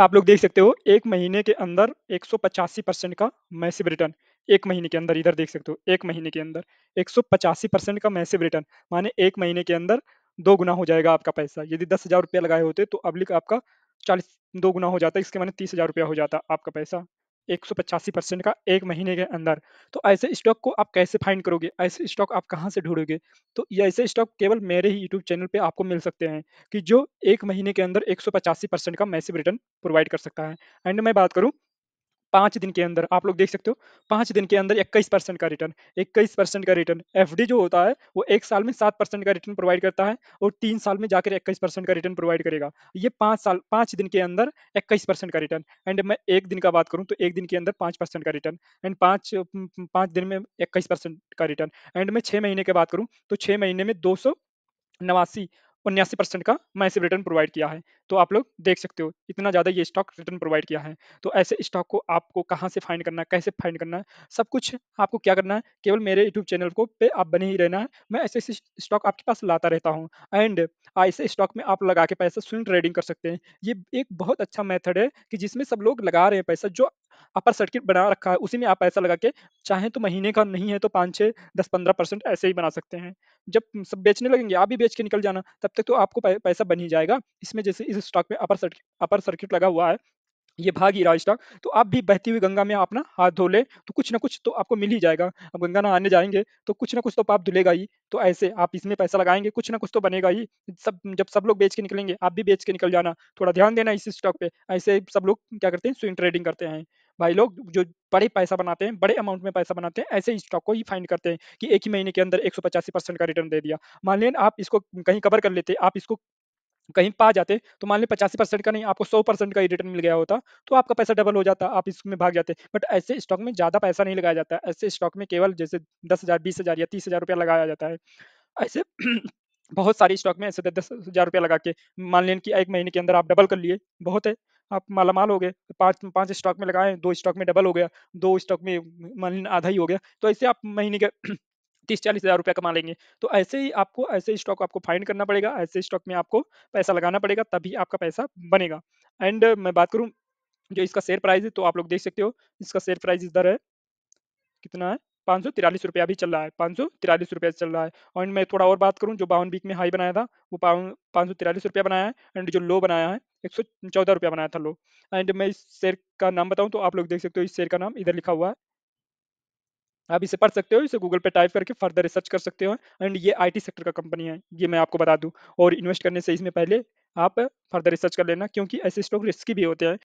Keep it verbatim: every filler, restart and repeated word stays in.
आप लोग देख सकते हो एक महीने के अंदर एक सौ पचासी परसेंट का मैसिव रिटर्न, एक महीने के अंदर इधर देख सकते हो एक महीने के अंदर एक सौ पचासी परसेंट का मैसिव रिटर्न, माने एक महीने के अंदर दो गुना हो जाएगा आपका पैसा। यदि दस हजार रुपया लगाए होते तो अब्लिक आपका चालीस दो गुना हो जाता, इसके माने तीस हजार रुपया हो जाता आपका पैसा, एक सौ पचासी परसेंट का एक महीने के अंदर। तो ऐसे स्टॉक को आप कैसे फाइंड करोगे, ऐसे स्टॉक आप कहाँ से ढूंढोगे? तो ये ऐसे स्टॉक केवल मेरे ही यूट्यूब चैनल पे आपको मिल सकते हैं कि जो एक महीने के अंदर एक सौ पचासी परसेंट का मैसिव रिटर्न प्रोवाइड कर सकता है। एंड मैं बात करूँ पाँच दिन के अंदर, आप लोग देख सकते हो पाँच दिन के अंदर इक्कीस परसेंट का रिटर्न, इक्कीस परसेंट का रिटर्न। एफडी जो होता है वो एक साल में सात परसेंट का रिटर्न प्रोवाइड करता है और तीन साल में जाकर इक्कीस परसेंट का रिटर्न प्रोवाइड करेगा। ये पाँच साल पाँच दिन के अंदर इक्कीस परसेंट का रिटर्न। एंड मैं एक दिन का बात करूँ तो एक दिन के अंदर पाँच परसेंट का रिटर्न एंड पाँच पाँच दिन में इक्कीस परसेंट का रिटर्न। एंड मैं छः महीने की बात करूँ तो छः महीने में दो सौ नवासी उन्यासी परसेंट का मैसिव रिटर्न प्रोवाइड किया है। तो आप लोग देख सकते हो इतना ज़्यादा ये स्टॉक रिटर्न प्रोवाइड किया है। तो ऐसे स्टॉक को आपको कहाँ से फाइंड करना है, कैसे फाइंड करना है, सब कुछ आपको क्या करना है, केवल मेरे यूट्यूब चैनल को पे आप बने ही रहना है। मैं ऐसे ऐसे स्टॉक आपके पास लाता रहता हूँ एंड ऐसे स्टॉक में आप लगा के पैसा स्विंग ट्रेडिंग कर सकते हैं। ये एक बहुत अच्छा मेथड है कि जिसमें सब लोग लगा रहे हैं पैसा, जो अपर सर्किट बना रखा है उसी में आप पैसा लगा के चाहे तो महीने का नहीं है तो पाँच छः दस पंद्रह परसेंट ऐसे ही बना सकते हैं। जब सब बेचने लगेंगे आप भी बेच के निकल जाना, तब तक तो आपको पैसा बन ही जाएगा। इसमें जैसे इस स्टॉक में अपर सर्किट अपर सर्किट लगा हुआ है, ये भाग ही रहा स्टॉक, तो आप भी बहती हुई गंगा में अपना हाथ धो ले तो कुछ ना कुछ तो आपको मिल ही जाएगा। अब गंगा ना आने जाएंगे तो कुछ ना कुछ तो पाप धुलेगा ही। तो ऐसे आप इसमें पैसा लगाएंगे कुछ ना कुछ तो बनेगा ही। सब जब सब लोग बेच के निकलेंगे आप भी बेच के निकल जाना, थोड़ा ध्यान देना इस स्टॉक पे। ऐसे सब लोग क्या करते हैं, स्विंग ट्रेडिंग करते हैं। भाई लोग जो बड़े पैसा बनाते हैं, बड़े अमाउंट में पैसा बनाते हैं, ऐसे स्टॉक को ही फाइंड करते हैं कि एक ही महीने के अंदर एक सौ पचासी परसेंट का रिटर्न दे दिया। मान लें आप इसको कहीं कवर कर लेते, आप इसको कहीं पा जाते तो मान लें पचासी परसेंट का नहीं आपको सौ परसेंट का रिटर्न मिल गया होता तो आपका पैसा डबल हो जाता, आप इसमें भाग जाते। बट ऐसे स्टॉक में ज़्यादा पैसा नहीं लगाया जाता, ऐसे स्टॉक में केवल जैसे दस हज़ार बीस हज़ार या तीस हज़ार रुपया लगाया जाता है। ऐसे बहुत सारे स्टॉक में ऐसे दस हज़ार रुपया लगा के मान लें कि एक महीने के अंदर आप डबल कर लिए, बहुत है, आप मालामाल हो गए। पाँच पाँच स्टॉक में लगाए, दो स्टॉक में डबल हो गया, दो स्टॉक में मान लें आधा ही हो गया, तो ऐसे आप महीने के तीस चालीस हज़ार रुपया कमा लेंगे। तो ऐसे ही आपको ऐसे स्टॉक आपको फाइंड करना पड़ेगा, ऐसे स्टॉक में आपको पैसा लगाना पड़ेगा, तभी आपका पैसा बनेगा। एंड मैं बात करूं जो इसका शेयर प्राइस है तो आप लोग देख सकते हो इसका शेयर प्राइस इधर है, कितना है, पाँच सौ तिरालीस रुपया भी चल रहा है, पाँच सौ तिरालीस रुपया चल रहा है। और मैं थोड़ा और बात करूं, जो बावन वीक में हाई बनाया था वो पाँच सौ तिरालीस रुपया बनाया है एंड जो लो बनाया है एक सौ चौदह रुपया बनाया था लो। एंड मैं इस शेयर का नाम बताऊँ तो आप लोग देख सकते हो इस शेयर का नाम इधर लिखा हुआ है, आप इसे पढ़ सकते हो, इसे गूगल पे टाइप करके फर्दर रिसर्च कर सकते हो। एंड ये आईटी सेक्टर का कंपनी है, ये मैं आपको बता दूं, और इन्वेस्ट करने से इसमें पहले आप फर्दर रिसर्च कर लेना क्योंकि ऐसे स्टॉक रिस्की भी होते हैं।